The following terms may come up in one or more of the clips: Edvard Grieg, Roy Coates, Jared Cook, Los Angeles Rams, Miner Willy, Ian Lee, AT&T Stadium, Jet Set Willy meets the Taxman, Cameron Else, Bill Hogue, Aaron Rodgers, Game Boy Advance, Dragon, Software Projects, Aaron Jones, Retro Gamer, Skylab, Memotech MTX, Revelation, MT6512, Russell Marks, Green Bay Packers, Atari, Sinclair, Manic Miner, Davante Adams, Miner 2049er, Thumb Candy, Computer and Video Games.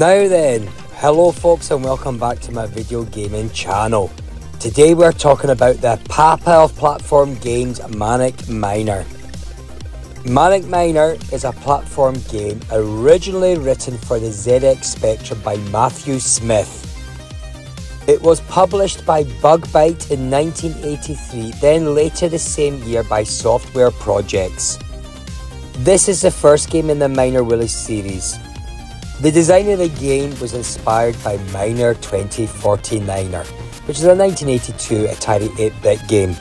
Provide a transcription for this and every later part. Now then, hello folks and welcome back to my video gaming channel. Today we're talking about the papa of platform games, Manic Miner. Manic Miner is a platform game originally written for the ZX Spectrum by Matthew Smith. It was published by Bug-Byte in 1983, then later the same year by Software Projects. This is the first game in the Miner Willy series. The design of the game was inspired by Miner 2049er, which is a 1982 Atari 8-bit game.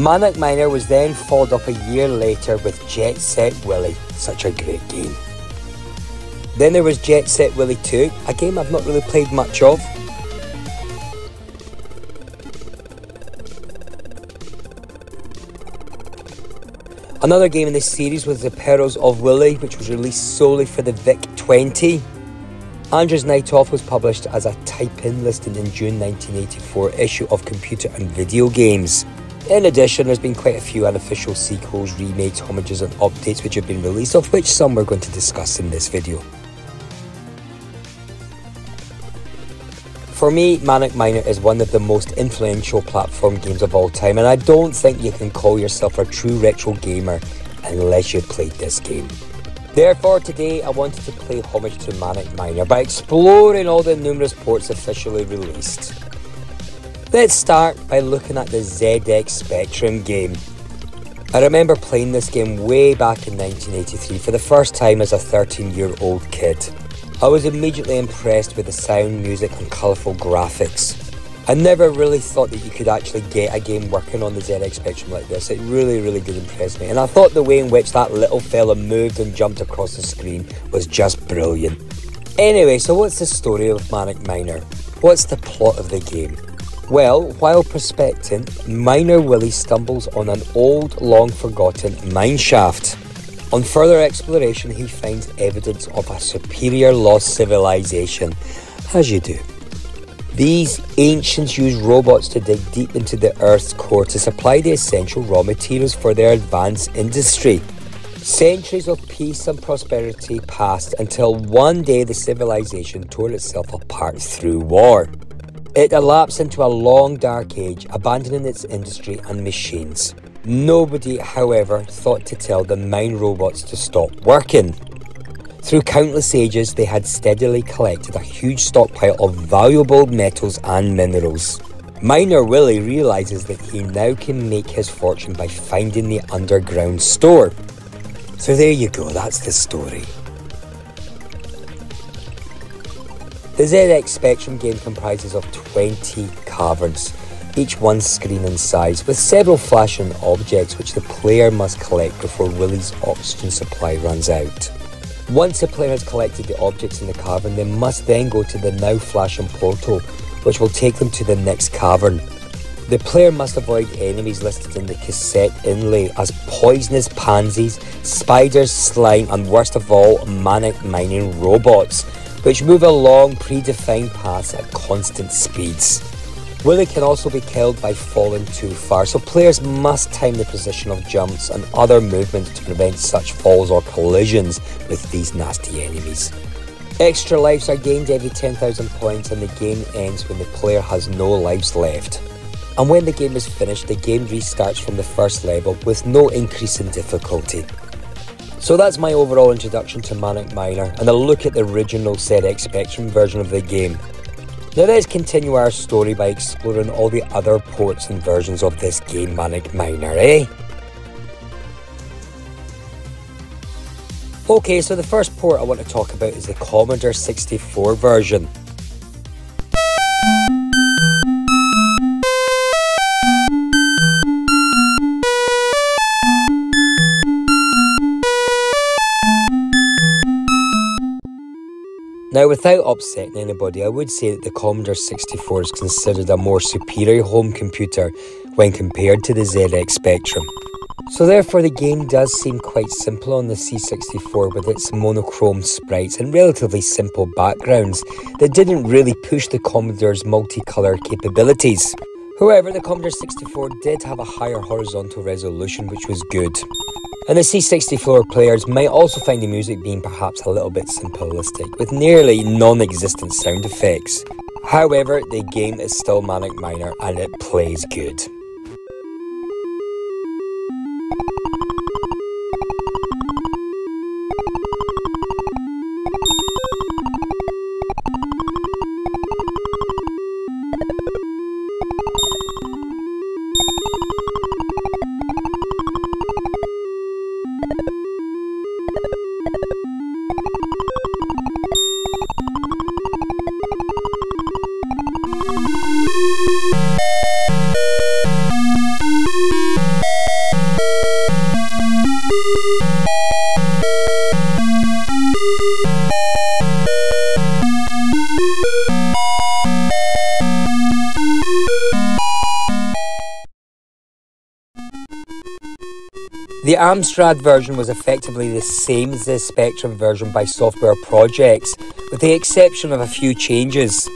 Manic Miner was then followed up a year later with Jet Set Willy, such a great game. Then there was Jet Set Willy II, a game I've not really played much of. Another game in this series was The Perils of Willy, which was released solely for the VIC-20. Andre's Night Off was published as a type-in listing in June 1984 issue of Computer and Video Games. In addition, there's been quite a few unofficial sequels, remakes, homages and updates which have been released, of which some we're going to discuss in this video. For me, Manic Miner is one of the most influential platform games of all time, and I don't think you can call yourself a true retro gamer unless you've played this game. Therefore, today I wanted to pay homage to Manic Miner by exploring all the numerous ports officially released. Let's start by looking at the ZX Spectrum game. I remember playing this game way back in 1983 for the first time as a 13-year-old kid. I was immediately impressed with the sound, music and colourful graphics. I never really thought that you could actually get a game working on the ZX Spectrum like this. It really did impress me, and I thought the way in which that little fella moved and jumped across the screen was just brilliant. Anyway, so what's the story of Manic Miner? What's the plot of the game? Well, while prospecting, Miner Willy stumbles on an old, long-forgotten mineshaft. On further exploration, he finds evidence of a superior lost civilization, as you do. These ancients used robots to dig deep into the Earth's core to supply the essential raw materials for their advanced industry. Centuries of peace and prosperity passed until one day the civilization tore itself apart through war. It elapsed into a long dark age, abandoning its industry and machines. Nobody, however, thought to tell the mine robots to stop working. Through countless ages, they had steadily collected a huge stockpile of valuable metals and minerals. Miner Willy realizes that he now can make his fortune by finding the underground store. So there you go, that's the story. The ZX Spectrum game comprises of 20 caverns, each one screen in size, with several flashing objects which the player must collect before Willy's oxygen supply runs out. Once the player has collected the objects in the cavern, they must then go to the now flashing portal, which will take them to the next cavern. The player must avoid enemies listed in the cassette inlay as poisonous pansies, spiders, slime and worst of all, manic mining robots, which move along predefined paths at constant speeds. Willy can also be killed by falling too far, so players must time the position of jumps and other movements to prevent such falls or collisions with these nasty enemies. Extra lives are gained every 10,000 points and the game ends when the player has no lives left. And when the game is finished, the game restarts from the first level with no increase in difficulty. So that's my overall introduction to Manic Miner and a look at the original ZX Spectrum version of the game. Now let's continue our story by exploring all the other ports and versions of this game, Manic Miner, eh? Okay, so the first port I want to talk about is the Commodore 64 version. Now, without upsetting anybody, I would say that the Commodore 64 is considered a more superior home computer when compared to the ZX Spectrum. So therefore the game does seem quite simple on the C64 with its monochrome sprites and relatively simple backgrounds that didn't really push the Commodore's multicolour capabilities. However, the Commodore 64 did have a higher horizontal resolution, which was good. And the C64 players might also find the music being perhaps a little bit simplistic, with nearly non-existent sound effects. However, the game is still Manic Miner and it plays good. The Amstrad version was effectively the same as the Spectrum version by Software Projects, with the exception of a few changes.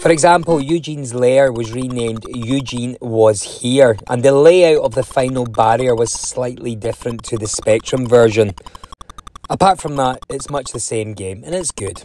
For example, Eugene's Lair was renamed Eugene Was Here, and the layout of the final barrier was slightly different to the Spectrum version. Apart from that, it's much the same game, and it's good.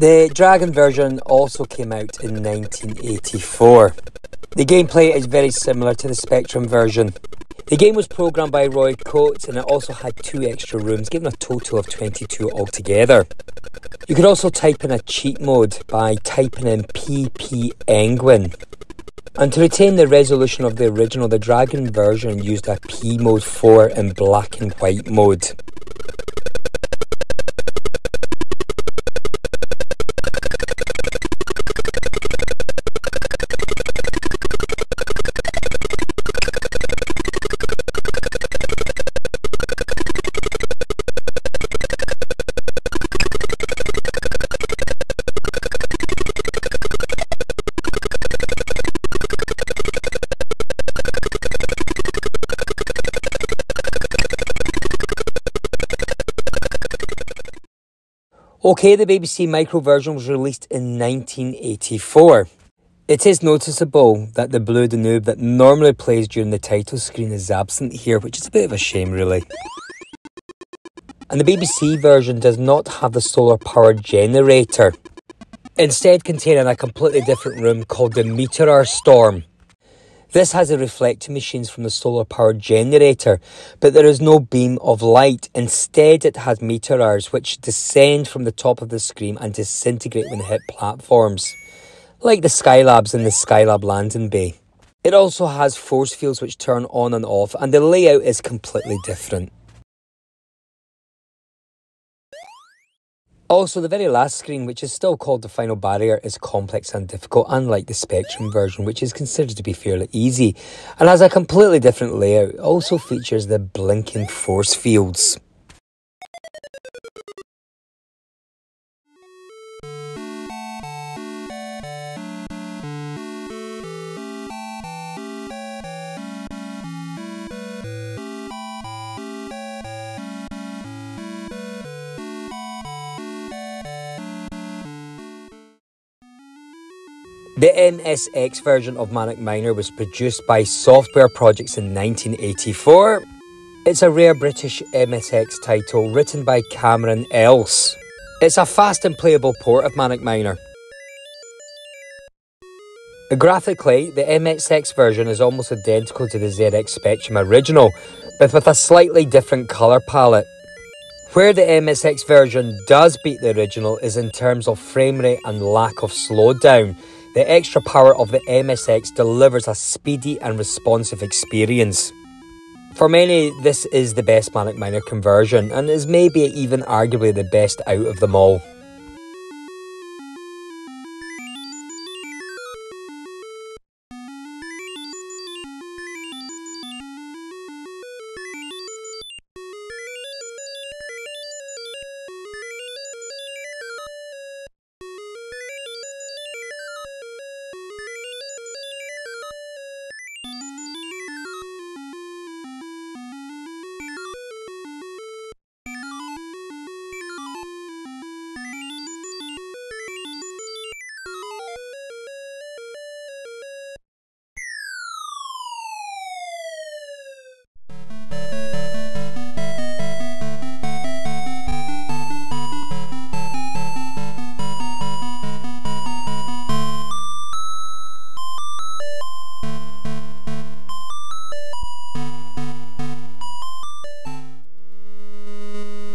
The Dragon version also came out in 1984. The gameplay is very similar to the Spectrum version. The game was programmed by Roy Coates and it also had 2 extra rooms, giving a total of 22 altogether. You could also type in a cheat mode by typing in PP Penguin. And to retain the resolution of the original, the Dragon version used a P mode 4 in black and white mode. Okay, the BBC Micro version was released in 1984. It is noticeable that the blue Danube that normally plays during the title screen is absent here, which is a bit of a shame really. And the BBC version does not have the solar power generator, instead containing a completely different room called the Meteor Storm. This has the reflecting machines from the solar power generator, but there is no beam of light. Instead, it has meteors which descend from the top of the screen and disintegrate when they hit platforms, like the Skylabs in the Skylab landing bay. It also has force fields which turn on and off, and the layout is completely different. Also, the very last screen, which is still called the final barrier, is complex and difficult, unlike the Spectrum version, which is considered to be fairly easy, and has a completely different layout. It also features the blinking force fields. The MSX version of Manic Miner was produced by Software Projects in 1984. It's a rare British MSX title written by Cameron Else. It's a fast and playable port of Manic Miner. Graphically, the MSX version is almost identical to the ZX Spectrum original, but with a slightly different colour palette. Where the MSX version does beat the original is in terms of frame rate and lack of slowdown. The extra power of the MSX delivers a speedy and responsive experience. For many, this is the best Manic Miner conversion, and is maybe even arguably the best out of them all.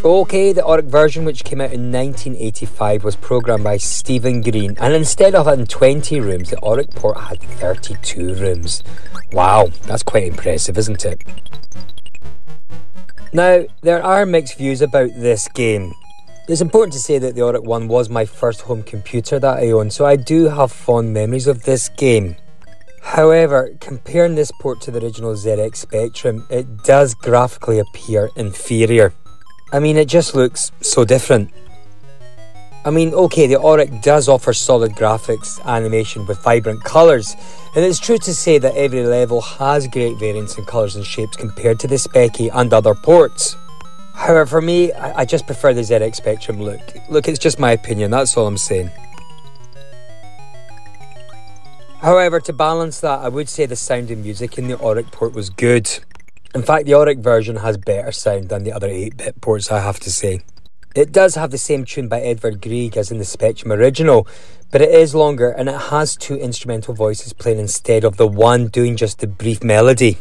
Okay, the Oric version, which came out in 1985, was programmed by Stephen Green, and instead of having 20 rooms, the Oric port had 32 rooms. Wow, that's quite impressive, isn't it? Now, there are mixed views about this game. It's important to say that the Oric 1 was my first home computer that I owned, so I do have fond memories of this game. However, comparing this port to the original ZX Spectrum, it does graphically appear inferior. I mean, it just looks so different. I mean, okay, the Oric does offer solid graphics animation with vibrant colours, and it's true to say that every level has great variance in colours and shapes compared to the Speccy and other ports. However, for me, I just prefer the ZX Spectrum look. Look, it's just my opinion, that's all I'm saying. However, to balance that, I would say the sound and music in the Oric port was good. In fact, the Oric version has better sound than the other 8-bit ports, I have to say. It does have the same tune by Edvard Grieg as in the Spectrum original, but it is longer and it has two instrumental voices playing instead of the one doing just the brief melody.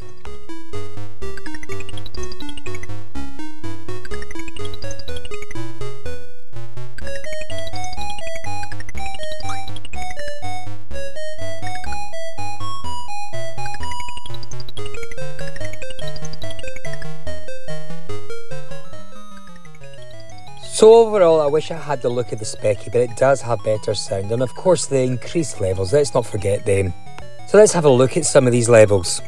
So overall, I wish I had the look of the Speccy, but it does have better sound, and of course the increased levels, let's not forget them. So let's have a look at some of these levels.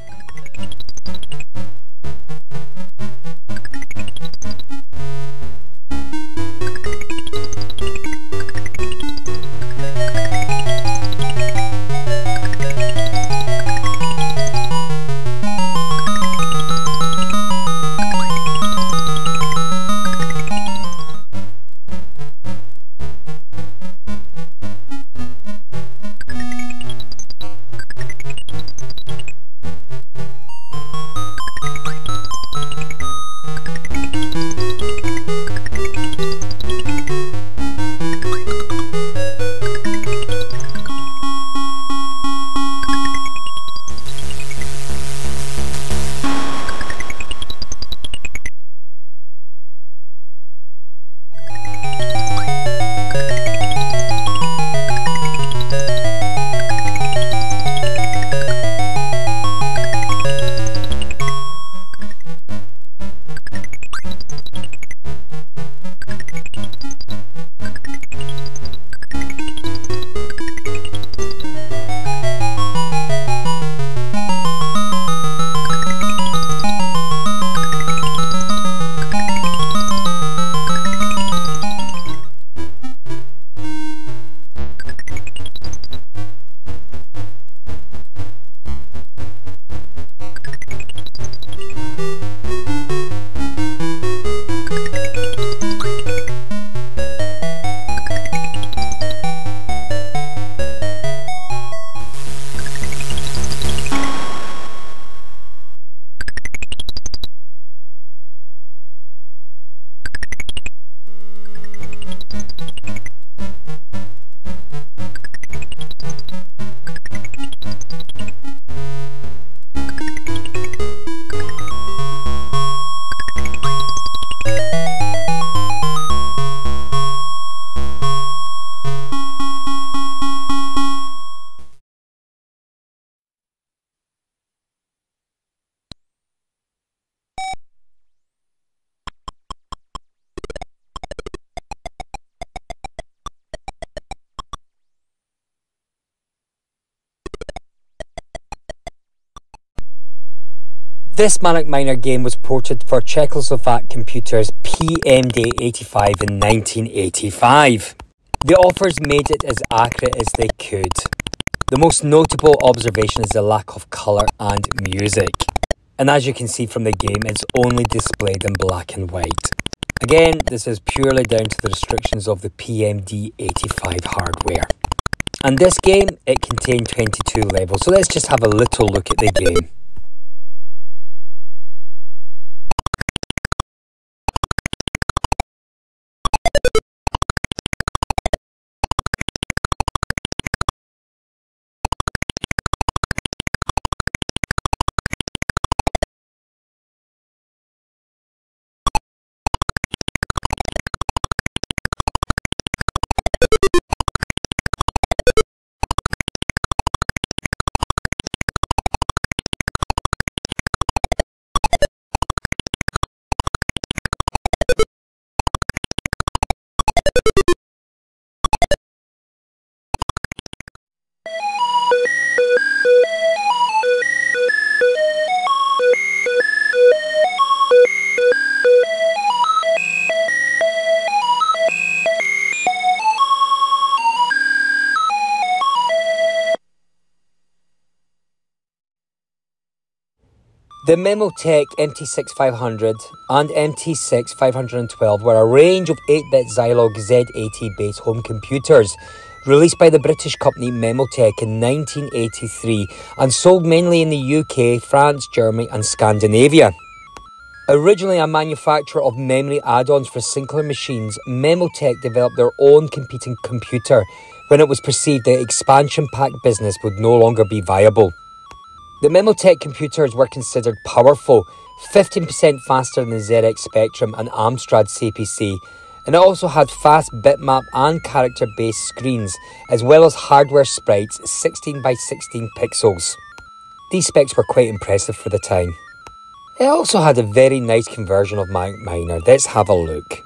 This Manic Miner game was ported for Czechoslovak computers PMD85 in 1985. The authors made it as accurate as they could. The most notable observation is the lack of colour and music. And as you can see from the game, it's only displayed in black and white. Again, this is purely down to the restrictions of the PMD85 hardware. And this game, it contained 22 levels, so let's just have a little look at the game. The Memotech MT6500 and MT6512 were a range of 8-bit Zilog Z80-based home computers released by the British company Memotech in 1983 and sold mainly in the UK, France, Germany and Scandinavia. Originally a manufacturer of memory add-ons for Sinclair machines, Memotech developed their own competing computer when it was perceived the expansion pack business would no longer be viable. The Memotech computers were considered powerful, 15% faster than the ZX Spectrum and Amstrad CPC, and it also had fast bitmap and character-based screens, as well as hardware sprites 16 by 16 pixels. These specs were quite impressive for the time. It also had a very nice conversion of Manic Miner. Let's have a look.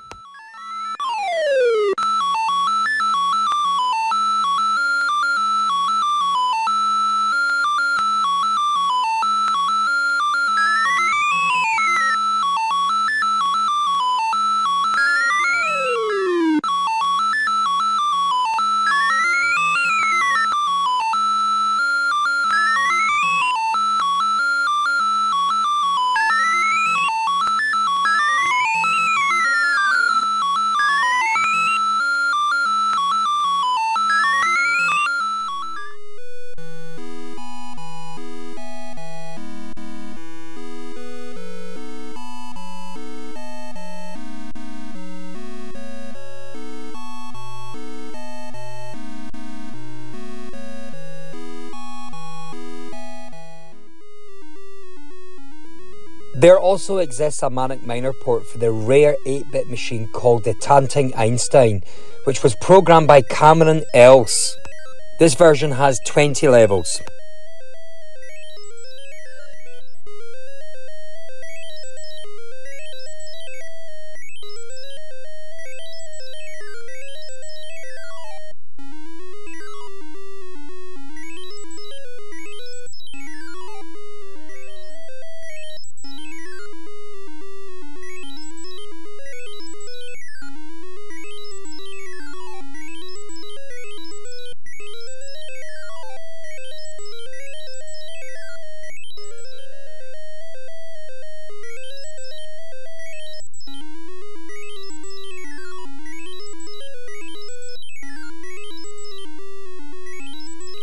There also exists a Manic Miner port for the rare 8-bit machine called the Tanting Einstein, which was programmed by Cameron Else. This version has 20 levels.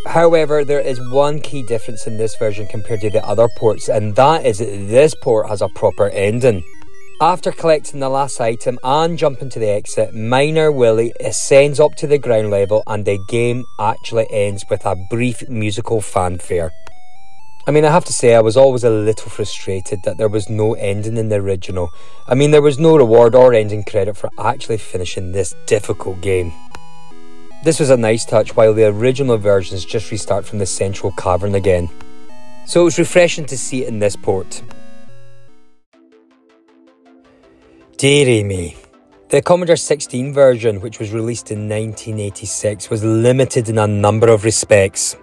However, there is one key difference in this version compared to the other ports, and that is that this port has a proper ending. After collecting the last item and jumping to the exit, Miner Willy ascends up to the ground level and the game actually ends with a brief musical fanfare. I mean, I have to say I was always a little frustrated that there was no ending in the original. I mean, there was no reward or ending credit for actually finishing this difficult game. This was a nice touch, while the original versions just restart from the central cavern again. So it was refreshing to see it in this port. Dearie me. The Commodore 16 version, which was released in 1986, was limited in a number of respects.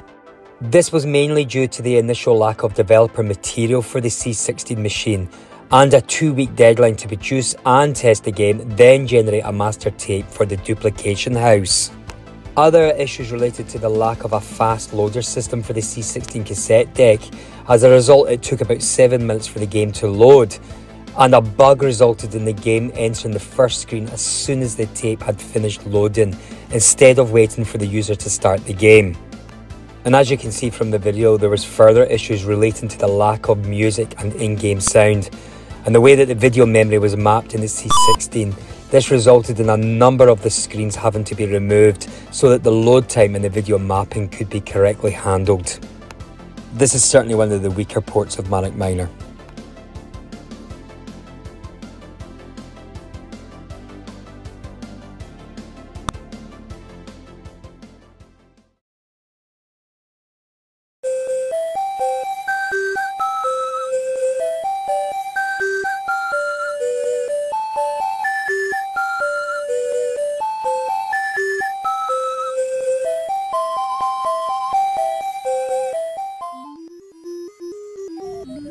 This was mainly due to the initial lack of developer material for the C16 machine, and a 2-week deadline to produce and test the game, then generate a master tape for the duplication house. Other issues related to the lack of a fast loader system for the C16 cassette deck. As a result, it took about 7 minutes for the game to load, and a bug resulted in the game entering the first screen as soon as the tape had finished loading, instead of waiting for the user to start the game. And as you can see from the video, there was further issues relating to the lack of music and in-game sound, and the way that the video memory was mapped in the C16. This resulted in a number of the screens having to be removed so that the load time and the video mapping could be correctly handled. This is certainly one of the weaker ports of Manic Miner.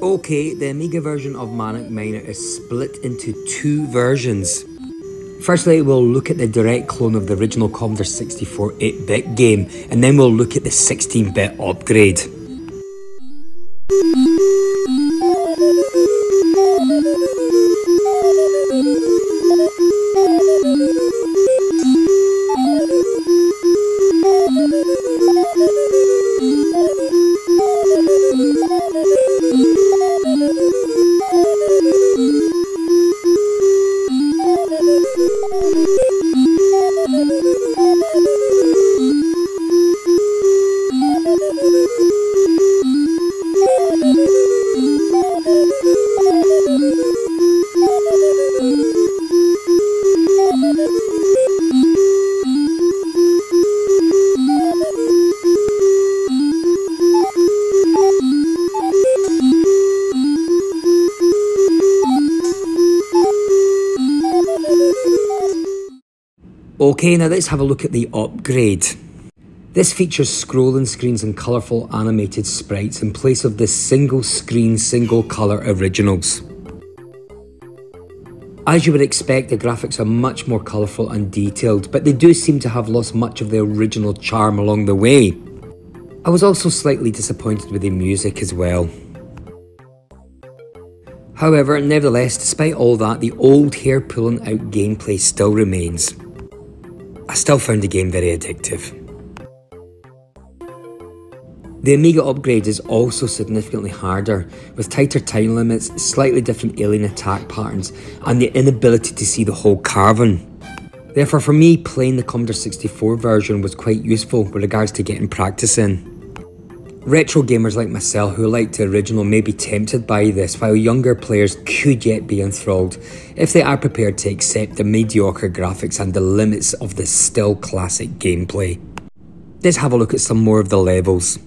Okay, the Amiga version of Manic Miner is split into two versions. Firstly, we'll look at the direct clone of the original Commodore 64 8-bit game, and then we'll look at the 16-bit upgrade. Okay, now let's have a look at the upgrade. This features scrolling screens and colourful animated sprites in place of the single screen, single colour originals. As you would expect, the graphics are much more colourful and detailed, but they do seem to have lost much of their original charm along the way. I was also slightly disappointed with the music as well. However, nevertheless, despite all that, the old hair-pulling out gameplay still remains. I still found the game very addictive. The Amiga upgrade is also significantly harder, with tighter time limits, slightly different alien attack patterns, and the inability to see the whole carving. Therefore, for me, playing the Commodore 64 version was quite useful with regards to getting practice in. Retro gamers like myself who liked the original may be tempted by this, while younger players could yet be enthralled if they are prepared to accept the mediocre graphics and the limits of this still classic gameplay. Let's have a look at some more of the levels.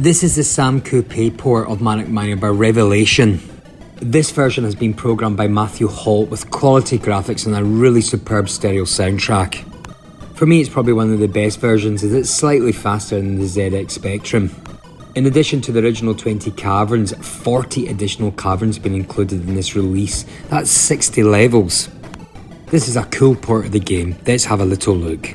This is the Sam Coupe port of Manic Miner by Revelation. This version has been programmed by Matthew Holt with quality graphics and a really superb stereo soundtrack. For me, it's probably one of the best versions as it's slightly faster than the ZX Spectrum. In addition to the original 20 caverns, 40 additional caverns have been included in this release. That's 60 levels. This is a cool port of the game. Let's have a little look.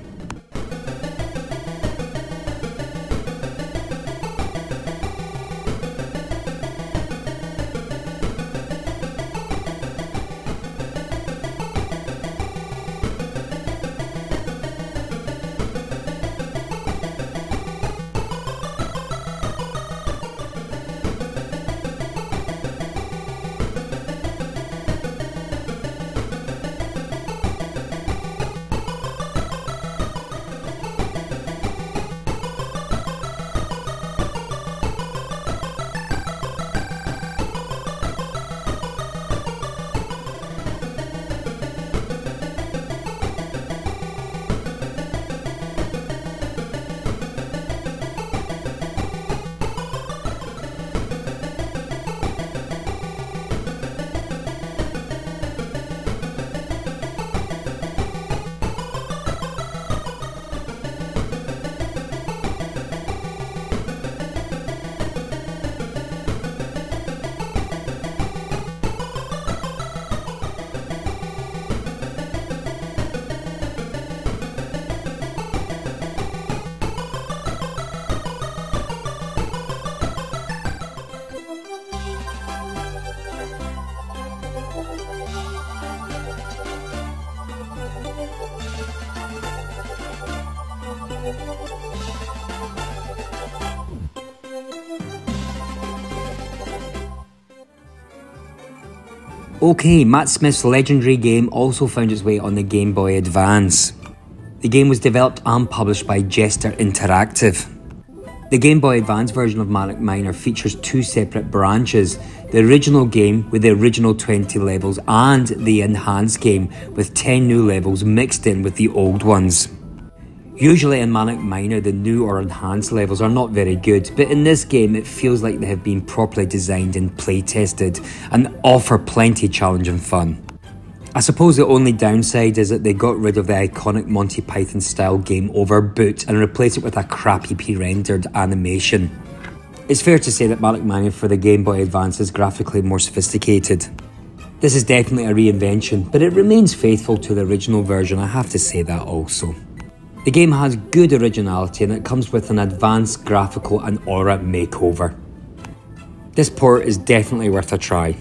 Okay, Matt Smith's legendary game also found its way on the Game Boy Advance. The game was developed and published by Jester Interactive. The Game Boy Advance version of Manic Miner features two separate branches, the original game with the original 20 levels and the enhanced game with 10 new levels mixed in with the old ones. Usually in Manic Miner, the new or enhanced levels are not very good, but in this game it feels like they have been properly designed and play-tested, and offer plenty challenge and fun. I suppose the only downside is that they got rid of the iconic Monty Python-style game over boot and replaced it with a crappy pre-rendered animation. It's fair to say that Manic Miner for the Game Boy Advance is graphically more sophisticated. This is definitely a reinvention, but it remains faithful to the original version, I have to say that also. The game has good originality and it comes with an advanced graphical and aura makeover. This port is definitely worth a try.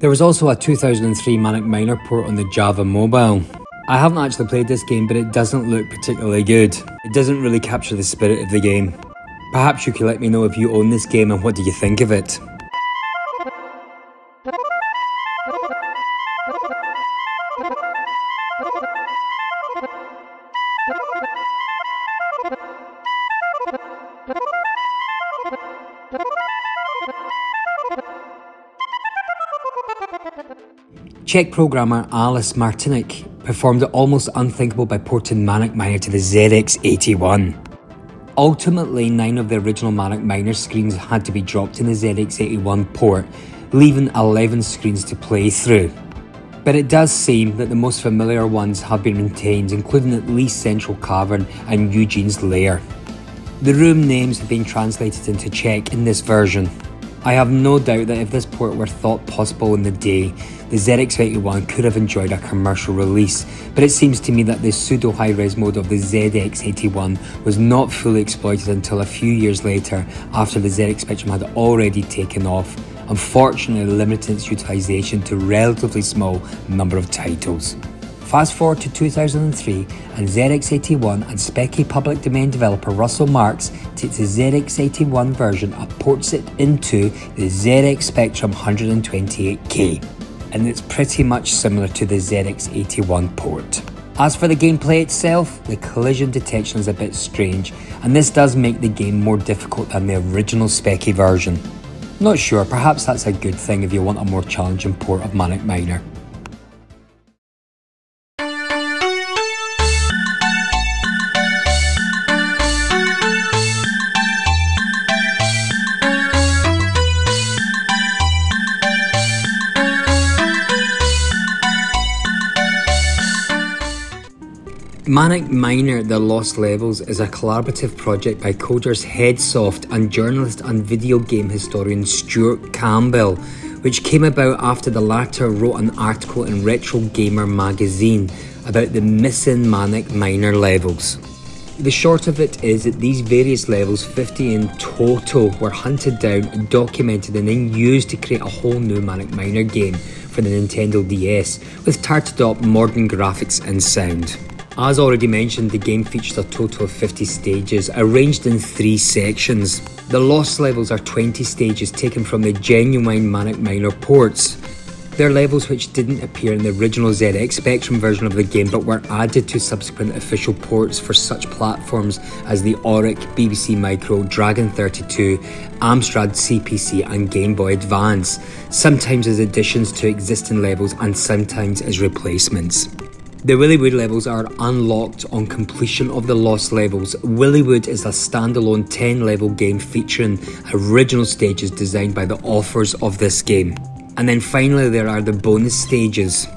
There was also a 2003 Manic Miner port on the Java Mobile. I haven't actually played this game, but it doesn't look particularly good. It doesn't really capture the spirit of the game. Perhaps you could let me know if you own this game and what do you think of it. Czech programmer Alice Martinic performed the almost unthinkable by porting Manic Miner to the ZX81. Ultimately, 9 of the original Manic Miner screens had to be dropped in the ZX81 port, leaving 11 screens to play through. But it does seem that the most familiar ones have been maintained, including at least Central Cavern and Eugene's Lair. The room names have been translated into Czech in this version. I have no doubt that if this port were thought possible in the day, the ZX81 could have enjoyed a commercial release, but it seems to me that the pseudo-high-res mode of the ZX81 was not fully exploited until a few years later, after the ZX Spectrum had already taken off, unfortunately limiting its utilisation to a relatively small number of titles. Fast forward to 2003 and ZX81 and specky public domain developer Russell Marks takes the ZX81 version and ports it into the ZX Spectrum 128K, and it's pretty much similar to the ZX81 port. As for the gameplay itself, the collision detection is a bit strange, and this does make the game more difficult than the original specky version. Not sure, perhaps that's a good thing if you want a more challenging port of Manic Miner. Manic Miner The Lost Levels is a collaborative project by coders Headsoft and journalist and video game historian Stuart Campbell, which came about after the latter wrote an article in Retro Gamer magazine about the missing Manic Miner levels. The short of it is that these various levels, 50 in total, were hunted down and documented and then used to create a whole new Manic Miner game for the Nintendo DS, with tarted up modern graphics and sound. As already mentioned, the game features a total of 50 stages, arranged in 3 sections. The lost levels are 20 stages taken from the genuine Manic Miner ports. They're levels which didn't appear in the original ZX Spectrum version of the game but were added to subsequent official ports for such platforms as the Oric, BBC Micro, Dragon 32, Amstrad CPC and Game Boy Advance, sometimes as additions to existing levels and sometimes as replacements. The Willy Wood levels are unlocked on completion of the lost levels. Willy Wood is a standalone 10-level game featuring original stages designed by the authors of this game. And then finally there are the bonus stages.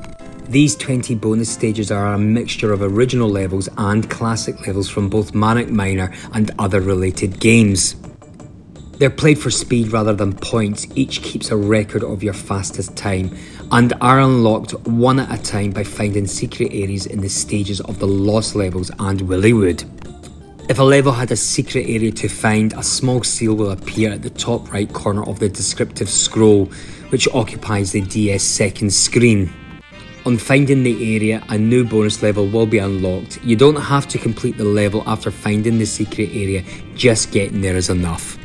These 20 bonus stages are a mixture of original levels and classic levels from both Manic Miner and other related games. They're played for speed rather than points, each keeps a record of your fastest time, and are unlocked one at a time by finding secret areas in the stages of the lost levels and Willy Wood. If a level had a secret area to find, a small seal will appear at the top right corner of the descriptive scroll, which occupies the DS second screen. On finding the area, a new bonus level will be unlocked. You don't have to complete the level after finding the secret area, just getting there is enough.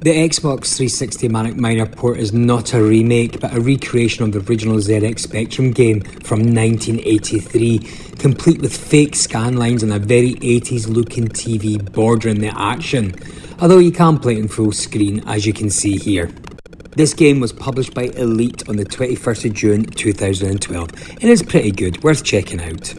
The Xbox 360 Manic Miner port is not a remake but a recreation of the original ZX Spectrum game from 1983, complete with fake scanlines and a very 80s looking TV bordering the action, although you can play it in full screen as you can see here. This game was published by Elite on the 21st of June 2012. It is pretty good, worth checking out.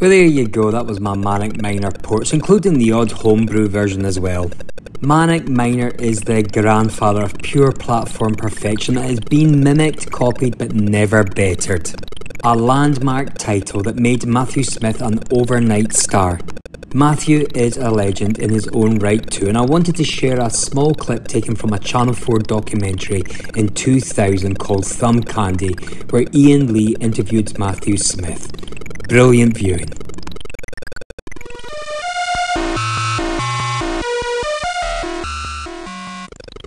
Well, there you go, that was my Manic Miner ports, including the odd homebrew version as well. Manic Miner is the grandfather of pure platform perfection that has been mimicked, copied, but never bettered. A landmark title that made Matthew Smith an overnight star. Matthew is a legend in his own right too, and I wanted to share a small clip taken from a Channel 4 documentary in 2000 called Thumb Candy, where Ian Lee interviewed Matthew Smith. Brilliant viewing.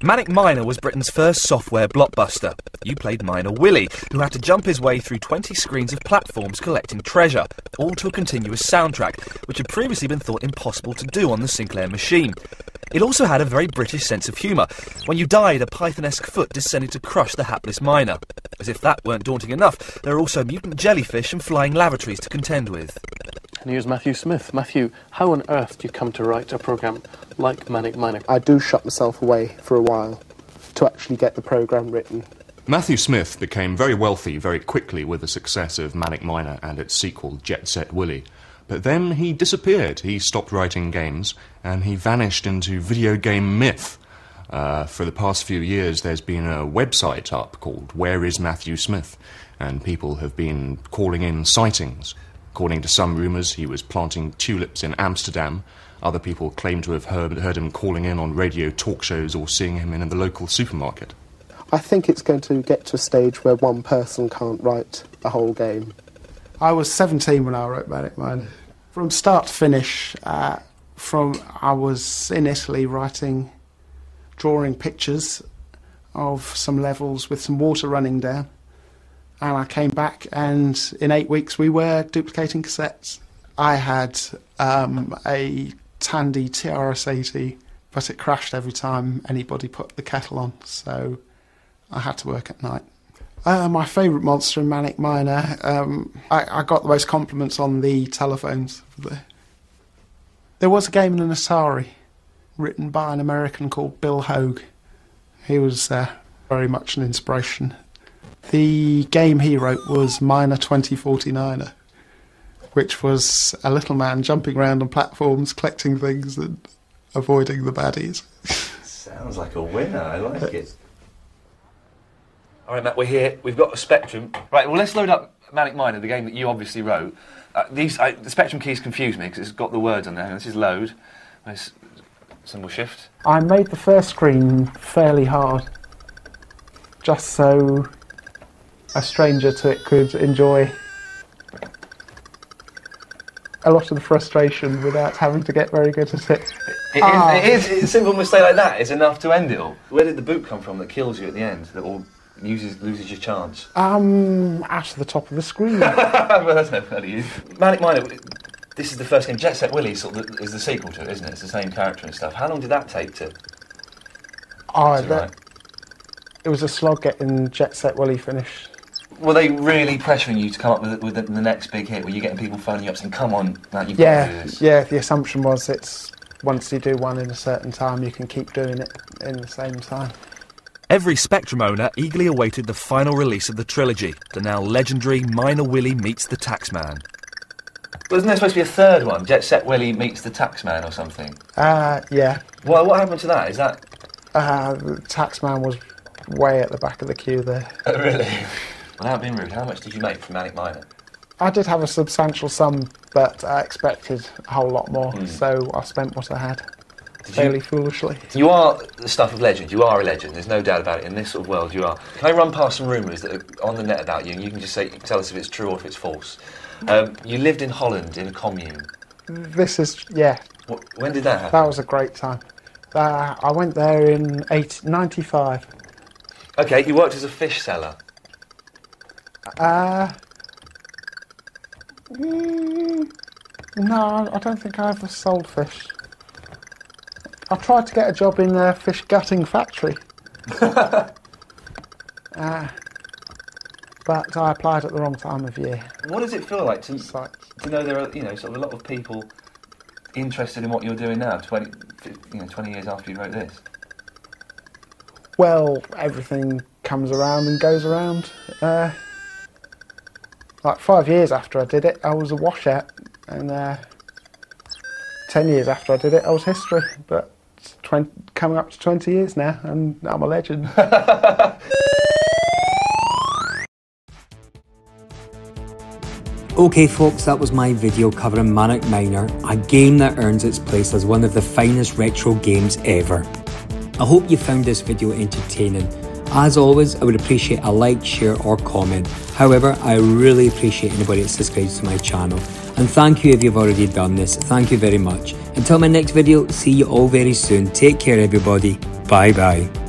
Manic Miner was Britain's first software blockbuster. You played Miner Willy, who had to jump his way through 20 screens of platforms collecting treasure, all to a continuous soundtrack, which had previously been thought impossible to do on the Sinclair machine. It also had a very British sense of humour. When you died, a python-esque foot descended to crush the hapless miner. As if that weren't daunting enough, there are also mutant jellyfish and flying lavatories to contend with. And here's Matthew Smith. Matthew, how on earth do you come to write a programme like Manic Miner? I do shut myself away for a while to actually get the programme written. Matthew Smith became very wealthy very quickly with the success of Manic Miner and its sequel, Jet Set Willy. But then he disappeared. He stopped writing games, and he vanished into video game myth. For the past few years, there's been a website up called Where is Matthew Smith? And people have been calling in sightings. According to some rumours, he was planting tulips in Amsterdam. Other people claim to have heard him calling in on radio talk shows or seeing him in the local supermarket. I think it's going to get to a stage where one person can't write a whole game. I was 17 when I wrote Manic Miner. From start to finish, I was in Italy writing, drawing pictures of some levels with some water running down, and I came back and in 8 weeks we were duplicating cassettes. I had a Tandy TRS-80, but it crashed every time anybody put the kettle on, so I had to work at night. My favourite monster in Manic Miner, I got the most compliments on the telephones. There was a game in an Atari written by an American called Bill Hogue. He was very much an inspiration. The game he wrote was Miner 2049er, which was a little man jumping around on platforms, collecting things and avoiding the baddies. Sounds like a winner, I like it. All right, Matt, we're here. We've got a Spectrum. Right, well, let's load up Manic Miner, the game that you obviously wrote. The Spectrum keys confuse me because it's got the words on there. This is load. This symbol shift. I made the first screen fairly hard, just so a stranger to it could enjoy a lot of the frustration without having to get very good at it. It is a simple mistake like that is enough to end it all. Where did the boot come from that kills you at the end? That all loses your chance? Out of the top of the screen. Well, that's no funny use. Manic Miner, this is the first game. Jet Set Willy sort of is the sequel to it, isn't it? It's the same character and stuff. How long did that take to... It was a slog getting Jet Set Willy finished. Were they really pressuring you to come up with the next big hit? Were you getting people phoning you up saying, come on, like, you've got to do this? Yeah, the assumption was it's once you do one in a certain time, you can keep doing it in the same time. Every Spectrum owner eagerly awaited the final release of the trilogy, the now legendary Miner Willy meets the Taxman. Wasn't there supposed to be a third one, Jet Set Willy meets the Taxman or something? Yeah. Well, what happened to that? Is that... the Taxman was way at the back of the queue there. Oh, really? Without being rude, how much did you make from Manic Miner? I did have a substantial sum, but I expected a whole lot more, so I spent what I had. Fairly foolishly. You are the stuff of legend. You are a legend. There's no doubt about it. In this sort of world, you are. Can I run past some rumours that are on the net about you, and you can just say, tell us if it's true or if it's false? You lived in Holland in a commune. This is, yeah. What, when did that happen? That was a great time. I went there in 95. Okay, you worked as a fish seller. No, I don't think I ever sold fish. I tried to get a job in a fish gutting factory, but I applied at the wrong time of year. What does it feel like to know there are, you know, sort of a lot of people interested in what you're doing now, 20 years after you wrote this? Well, everything comes around and goes around. Like 5 years after I did it, I was a washout and 10 years after I did it, I was history, but it's coming up to 20 years now, and I'm a legend. Okay folks, that was my video covering Manic Miner, a game that earns its place as one of the finest retro games ever. I hope you found this video entertaining. As always, I would appreciate a like, share or comment. However, I really appreciate anybody that subscribes to my channel. And thank you if you've already done this, thank you very much. Until my next video, see you all very soon. Take care everybody, bye bye.